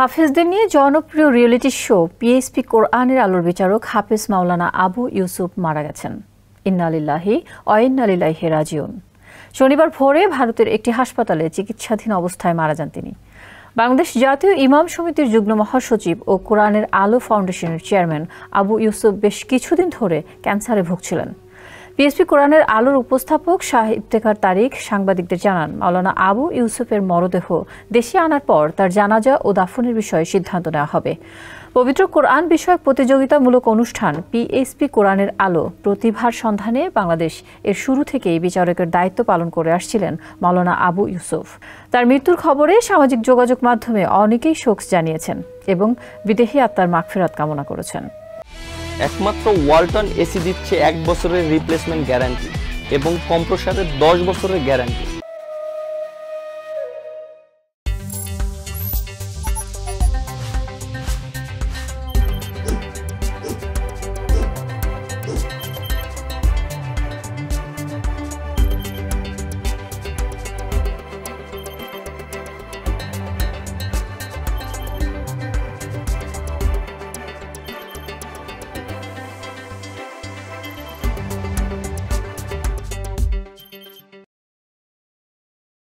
হাফেজদের নিয়ে জনপ্রিয় reality show PSP কোরআনের আলোর বিচারক হাফেজ মাওলানা আবু ইউসুফ মারা গেছেন। ইন্না লিল্লাহি ওয়া ইন্না ইলাইহি রাজিউন। শনিবার ভোরে ভারতের একটি হাসপাতালে চিকিৎসাধীন অবস্থায় মারা যান তিনি। বাংলাদেশ জাতীয় ইমাম সমিতির যুগ্ম মহাসচিব ও কোরআনের আলো ফাউন্ডেশনের চেয়ারম্যান আবু ইউসুফ বেশ কিছুদিন ধরে ক্যান্সারে ভুগছিলেন। পিএসপি কোরআনের আলোর উপস্থাপক সাহিত্যকার তারিক সাংবাদিকদের জানান, মাওলানা আবু ইউসুফের মরদেহ দেশে আনার পর তার জানাজা ও দাফনের বিষয়ে সিদ্ধান্ত নেওয়া হবে। পবিত্র কোরআন বিষয়ক প্রতিযোগিতামূলক অনুষ্ঠান পিএসপি কোরআনের আলো প্রতিভার সন্ধানে বাংলাদেশ এর শুরু থেকেই বিচারকের দায়িত্ব পালন করে আসছিলেন মাওলানা আবু ইউসুফ। তার মৃত্যুর খবরে সামাজিক যোগাযোগ মাধ্যমে অনেকেই শোক জানিয়েছেন এবং বিদেহী আত্মার মাগফিরাত কামনা করেছেন। একমাত্র ওয়ালটন এসি দিচ্ছে 1 বছরের রিপ্লেসমেন্ট গ্যারান্টি এবং কম্প্রেসরের 10 বছরের গ্যারান্টি।